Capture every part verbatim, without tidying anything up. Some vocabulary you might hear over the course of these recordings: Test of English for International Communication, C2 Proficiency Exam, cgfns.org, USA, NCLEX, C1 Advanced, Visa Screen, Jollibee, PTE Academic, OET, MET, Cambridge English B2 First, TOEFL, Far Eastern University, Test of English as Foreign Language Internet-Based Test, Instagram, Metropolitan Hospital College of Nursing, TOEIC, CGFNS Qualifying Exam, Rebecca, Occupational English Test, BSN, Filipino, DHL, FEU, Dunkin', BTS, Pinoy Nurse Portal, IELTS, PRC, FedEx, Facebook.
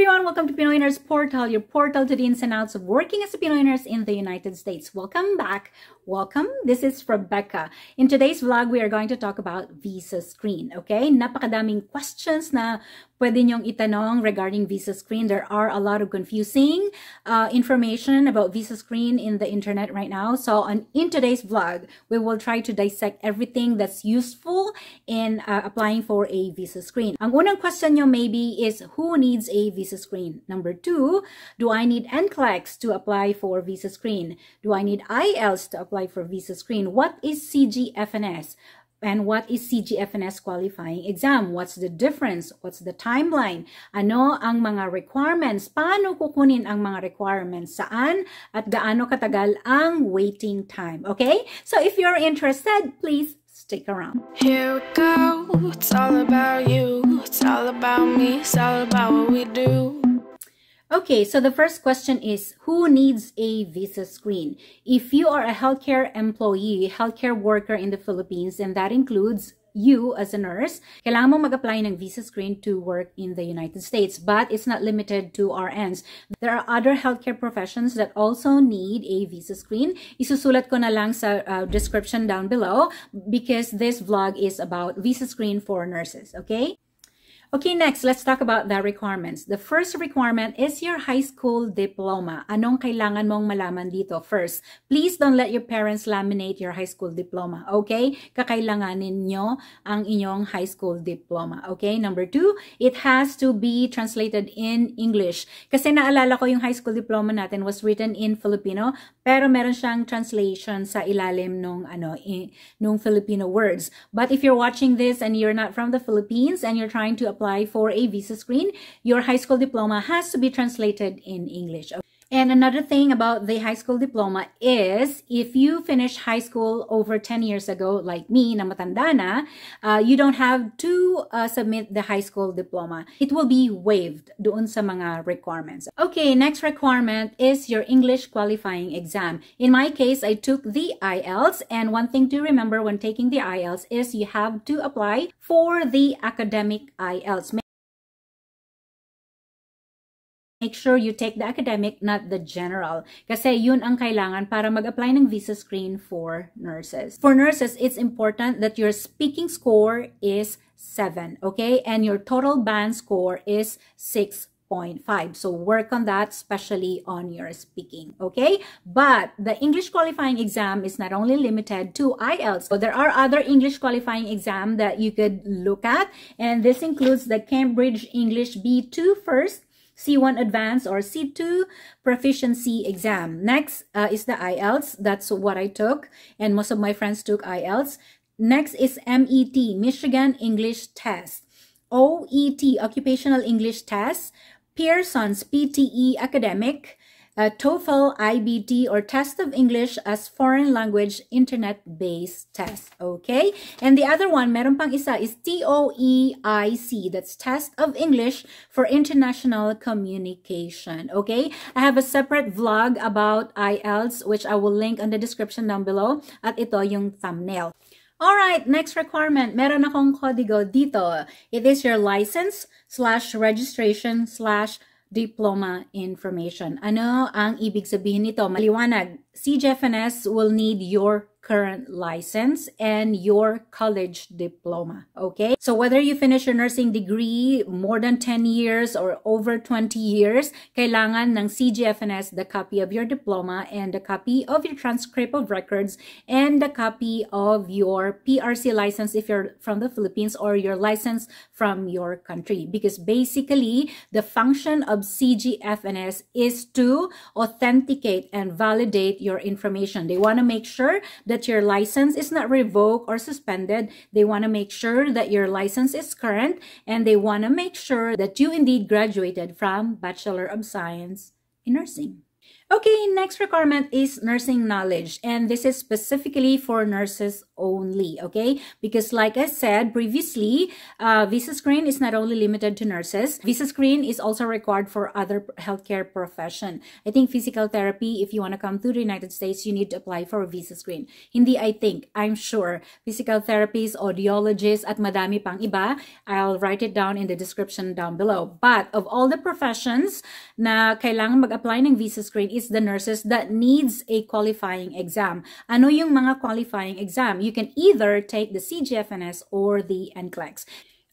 everyone, welcome to Pinoy Nurse Portal, your portal to the ins and outs of working as a Pinoy nurse in the United States. Welcome back. Welcome. This is Rebecca. In today's vlog, we are going to talk about Visa Screen. Okay? Napakadaming questions na pwede nyong itanong regarding Visa Screen. There are a lot of confusing uh, information about Visa Screen in the internet right now. So on in today's vlog, we will try to dissect everything that's useful in uh, applying for a Visa Screen. Ang unang question nyo maybe is, who needs a Visa Screen? Number two, do I need N C L E X to apply for Visa Screen? Do I need I E L T S to apply for Visa Screen? What is C G F N S? And what is C G F N S Qualifying Exam? What's the difference? What's the timeline? Ano ang mga requirements? Paano kukunin ang mga requirements? Saan? At gaano katagal ang waiting time? Okay? So if you're interested, please stick around. Here we go. It's all about you. It's all about me. It's all about what we do. Okay, so the first question is, who needs a Visa Screen? If you are a healthcare employee, healthcare worker in the Philippines, and that includes you as a nurse, kailangan mo mag-apply ng Visa Screen to work in the United States, but it's not limited to R Ns. There are other healthcare professions that also need a Visa Screen. Isusulat ko na lang sa uh, description down below because this vlog is about Visa Screen for nurses, okay? Okay, next, let's talk about the requirements. The first requirement is your high school diploma. Anong kailangan mong malaman dito? First, please don't let your parents laminate your high school diploma, okay? Kakailanganin nyo ang inyong high school diploma, okay? Number two, it has to be translated in English. Kasi naalala ko yung high school diploma natin was written in Filipino, pero meron siyang translation sa ilalim nung, ano, in, nung Filipino words. But if you're watching this and you're not from the Philippines and you're trying to apply apply for a Visa Screen, your high school diploma has to be translated in English. And another thing about the high school diploma is, if you finish high school over ten years ago, like me, na matanda na, uh, you don't have to uh, submit the high school diploma. It will be waived doon sa mga requirements. Okay, next requirement is your English qualifying exam. In my case, I took the I E L T S, and one thing to remember when taking the I E L T S is you have to apply for the academic I E L T S. Make sure you take the academic, not the general. Kasi yun ang kailangan para mag-apply ng Visa Screen for nurses. For nurses, it's important that your speaking score is seven, okay? And your total band score is six point five. So work on that, especially on your speaking, okay? But the English qualifying exam is not only limited to I E L T S. So there are other English qualifying exam that you could look at. And this includes the Cambridge English B two First, C one Advanced, or C two Proficiency Exam. Next uh, is the I E L T S. That's what I took, and most of my friends took I E L T S. Next is M E T, Michigan English Test, O E T, Occupational English Test, Pearson's P T E Academic, uh, TOEFL, I B T, or Test of English as Foreign Language Internet-Based Test. Okay? And the other one, meron pang isa, is T O E I C. That's Test of English for International Communication. Okay? I have a separate vlog about I E L T S, which I will link on the description down below. At ito yung thumbnail. Alright, next requirement. Meron akong kodigo dito. It is your license slash registration slash diploma information. Ano ang ibig sabihin nito? Maliwanag. C G F N S will need your current license and your college diploma, okay? So whether you finish your nursing degree more than ten years or over twenty years, kailangan ng C G F N S the copy of your diploma and the copy of your transcript of records and the copy of your P R C license if you're from the Philippines, or your license from your country, because basically the function of C G F N S is to authenticate and validate your information. They want to make sure that your license is not revoked or suspended. They want to make sure that your license is current, and they want to make sure that you indeed graduated from Bachelor of Science in Nursing. Okay, next requirement is nursing knowledge, and this is specifically for nurses only, okay? Because like I said previously, uh, Visa Screen is not only limited to nurses. Visa Screen is also required for other healthcare profession. I think physical therapy, if you want to come to the United States, you need to apply for a Visa Screen. Hindi, I think, I'm sure. Physical therapists, audiologists, at madami pang iba. I'll write it down in the description down below. But of all the professions na kailangan mag-apply ng Visa Screen, is the nurses that needs a qualifying exam. Ano yung mga qualifying exam? You can either take the C G F N S or the N C L E X.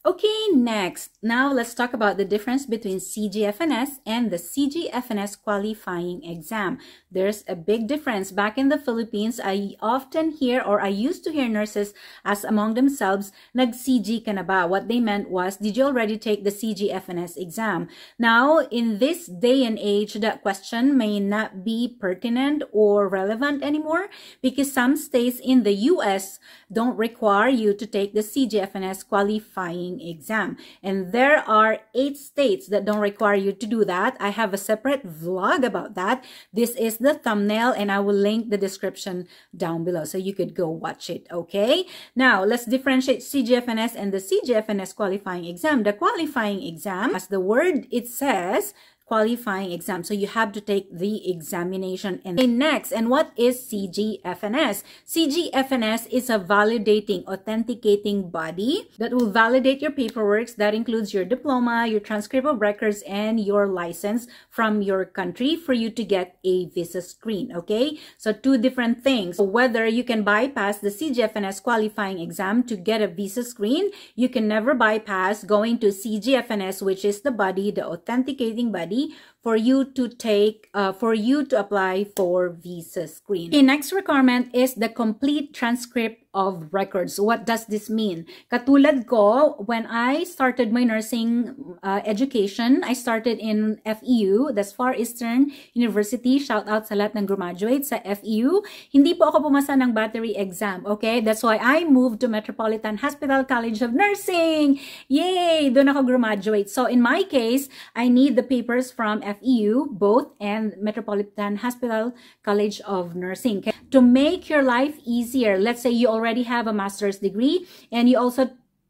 Okay, next. Now let's talk about the difference between C G F N S and the C G F N S qualifying exam. There's a big difference. Back in the Philippines, I often hear, or I used to hear nurses ask among themselves, nag-C G ka na ba? What they meant was, did you already take the C G F N S exam? Now, in this day and age, that question may not be pertinent or relevant anymore because some states in the U S don't require you to take the C G F N S qualifying exam, and there are eight states that don't require you to do that. I have a separate vlog about that. This is the thumbnail, and I will link the description down below so you could go watch it. Okay, now let's differentiate C G F N S and the C G F N S qualifying exam. The qualifying exam, as the word it says, qualifying exam. So you have to take the examination. And okay, next, and what is C G F N S? C G F N S is a validating, authenticating body that will validate your paperwork. That includes your diploma, your transcript of records, and your license from your country for you to get a Visa Screen. Okay, so two different things. So whether you can bypass the C G F N S qualifying exam to get a Visa Screen, you can never bypass going to C G F N S, which is the body, the authenticating body, for you to take uh, for you to apply for Visa Screen. The next requirement is the complete transcript of records. What does this mean? Katulad ko, when I started my nursing uh, education, I started in F E U, that's Far Eastern University. Shout out sa lahat ng graduates sa F E U. Hindi po ako pumasa ng battery exam, okay? That's why I moved to Metropolitan Hospital College of Nursing. Yay! Doon ako graduate. So in my case, I need the papers from F E U, both, and Metropolitan Hospital College of Nursing. Okay? To make your life easier, let's say you already already have a master's degree and you also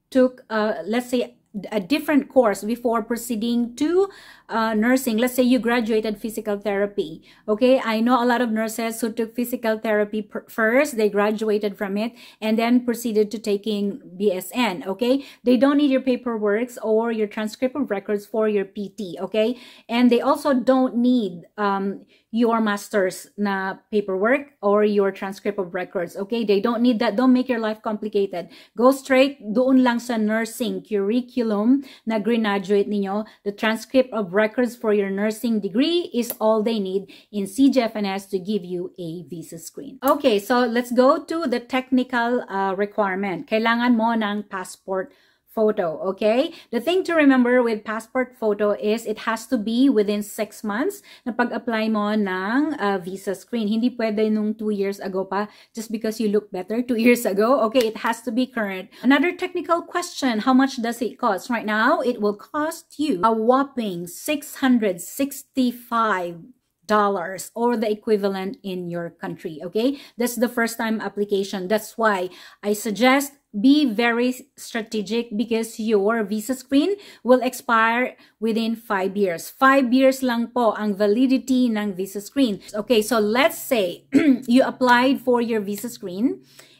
took uh, let's say a different course before proceeding to uh, nursing. Let's say you graduated physical therapy. Okay, I know a lot of nurses who took physical therapy first. They graduated from it and then proceeded to taking B S N. Okay, they don't need your paperwork or your transcript of records for your P T. Okay, and they also don't need um, your master's na paperwork or your transcript of records. Okay, they don't need that. Don't make your life complicated. Go straight doon lang sa nursing curriculum na graduate ninyo. The transcript of records for your nursing degree is all they need in C G F N S to give you a Visa Screen. Okay, so let's go to the technical uh, requirement. Kailangan mo ng passport photo, okay? The thing to remember with passport photo is it has to be within six months na pag-apply mo ng uh, Visa Screen. Hindi pwede nung two years ago pa just because you look better two years ago, okay? It has to be current. Another technical question, how much does it cost? Right now, it will cost you a whopping six hundred sixty-five dollars dollars or the equivalent in your country, okay? That's the first time application. That's why I suggest be very strategic because your Visa Screen will expire within five years. Five years lang po ang validity ng Visa Screen. Okay, so let's say you applied for your Visa Screen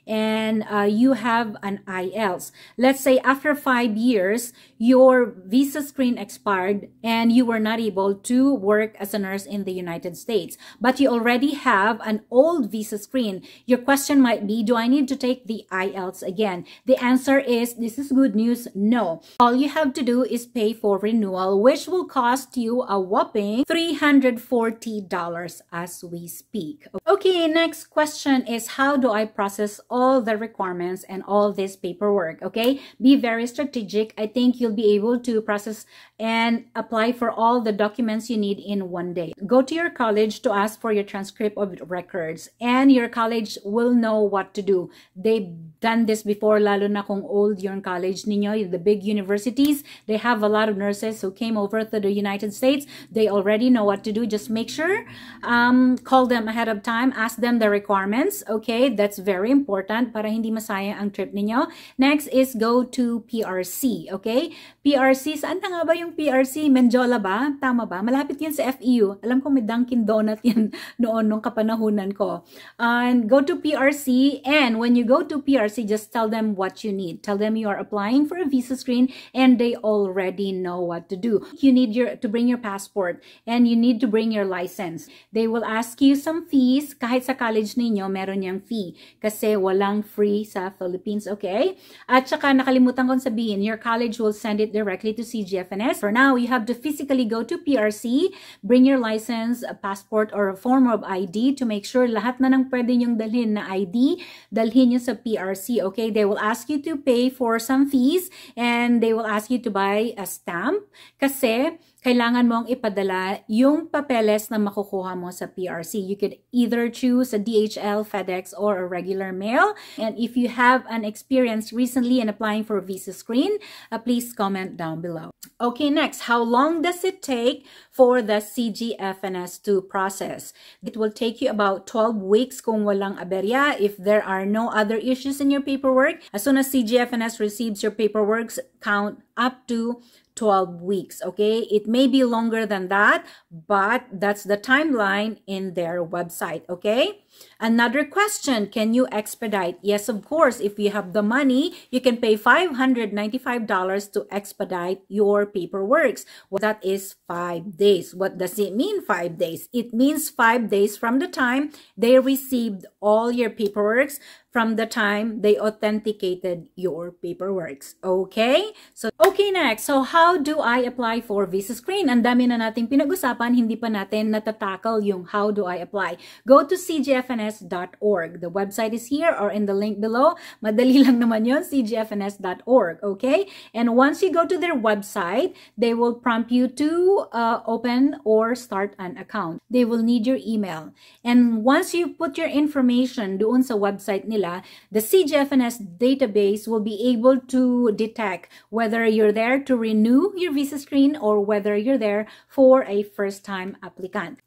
and uh, you have an I E L T S. Let's say after five years, your Visa Screen expired and you were not able to work as a nurse in the United States, but you already have an old Visa Screen. Your question might be, do I need to take the I E L T S again? The answer is, this is good news, no. All you have to do is pay for renewal, which will cost you a whopping three hundred forty dollars as we speak. Okay, next question is, how do I process all all the requirements and all this paperwork, okay? Be very strategic. I think you'll be able to process and apply for all the documents you need in one day. Go to your college to ask for your transcript of records, and your college will know what to do. They've done this before, lalo na kung old yung college ninyo, the big universities. They have a lot of nurses who came over to the United States. They already know what to do. Just make sure, um, call them ahead of time, ask them the requirements, okay? That's very important para hindi masayang ang trip ninyo. Next is go to P R C, okay? P R C, saan na nga ba yung P R C? Menjola ba? Tama ba? Malapit yan sa F E U. Alam ko may Dunkin' Donut yan noon nung kapanahunan ko. Uh, and go to P R C, and when you go to P R C, just tell them what you need. Tell them you are applying for a visa screen and they already know what to do. You need your to bring your passport and you need to bring your license. They will ask you some fees. Kahit sa college ninyo, meron yung fee. Kasi walang free sa Philippines, okay? At saka nakalimutan kong sabihin, your college will send it directly to C G F N S. For now, you have to physically go to P R C, bring your license, a passport, or a form of I D to make sure lahat na nang pwede nyong dalhin na I D, dalhin nyo sa P R C, okay? They will ask you to pay for some fees and they will ask you to buy a stamp kasi kailangan mong ipadala yung papeles na makukuha mo sa P R C. You could either choose a D H L, FedEx, or a regular mail. And if you have an experience recently in applying for a visa screen, uh, please comment down below. Okay, next, how long does it take for the C G F N S two process? It will take you about twelve weeks kung walang aberya, if there are no other issues in your paperwork. As soon as C G F N S receives your paperwork, count up to twelve weeks, okay? It may be longer than that, but that's the timeline in their website, okay? Another question, can you expedite? Yes, of course, if you have the money, you can pay five hundred ninety-five dollars to expedite your paperwork. Well, that is five days. What does it mean, five days? It means five days from the time they received all your paperwork, from the time they authenticated your paperwork. Okay? So, okay, next. So, how do I apply for visa screen? Ang dami na nating pinag-usapan, hindi pa natin natatakal yung how do I apply. Go to C G F N S dot org. The website is here or in the link below. Madali lang naman yun, C G F N S dot org, okay? And once you go to their website, they will prompt you to uh, open or start an account. They will need your email. And once you put your information doon sa website nila, the C G F N S database will be able to detect whether you're there to renew your visa screen or whether you're there for a first-time applicant.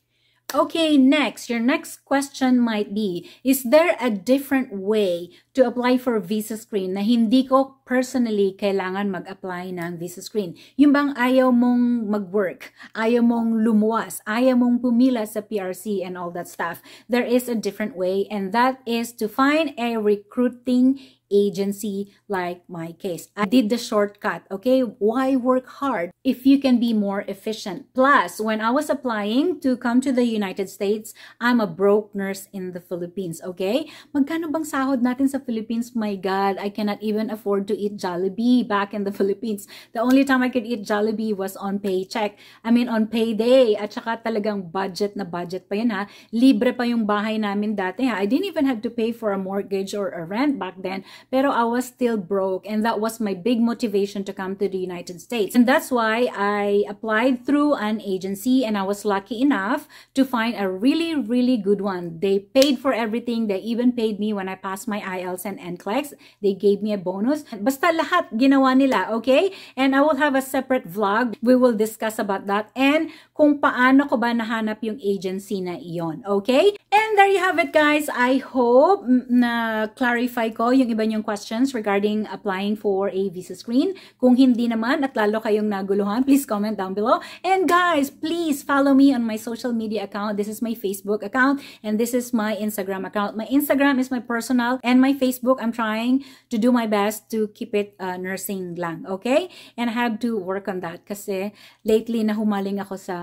Okay, next, your next question might be, is there a different way to apply for visa screen na hindi ko personally kailangan mag-apply ng visa screen? Yung bang ayaw mong mag-work, ayaw mong lumuwas, ayaw mong pumila sa P R C and all that stuff. There is a different way, and that is to find a recruiting agency like my case. I did the shortcut, okay? Why work hard if you can be more efficient? Plus, when I was applying to come to the United States, I'm a broke nurse in the Philippines, okay? Magkano bang sahod natin sa Philippines? My God, I cannot even afford to eat Jollibee back in the Philippines. The only time I could eat Jollibee was on paycheck. I mean, on payday. At saka talagang budget na budget pa yun, ha? Libre pa yung bahay namin dati, ha? I didn't even have to pay for a mortgage or a rent back then. Pero I was still broke, and that was my big motivation to come to the United States. And that's why I applied through an agency, and I was lucky enough to find a really, really good one. They paid for everything. They even paid me when I passed my I E L T S and N C L E X. They gave me a bonus. Basta lahat ginawa nila, okay? And I will have a separate vlog. We will discuss about that and kung paano ko ba nahanap yung agency na iyon, okay? And there you have it, guys. I hope na clarify ko yung iba yung questions regarding applying for a visa screen. Kung hindi naman at lalo kayong naguluhan, please comment down below. And guys, please follow me on my social media account. This is my Facebook account and this is my Instagram account. My Instagram is my personal and my Facebook, I'm trying to do my best to keep it uh, nursing lang, okay? And I have to work on that kasi lately nahumaling ako sa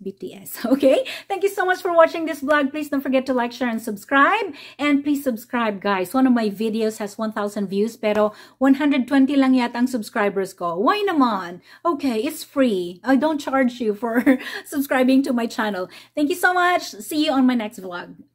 B T S, okay? Thank you so much for watching this vlog. Please don't forget to like, share, and subscribe. And please subscribe, guys. One of my videos has one thousand views, pero one hundred twenty lang yata ang subscribers ko. Why naman? Okay, it's free. I don't charge you for subscribing to my channel. Thank you so much. See you on my next vlog.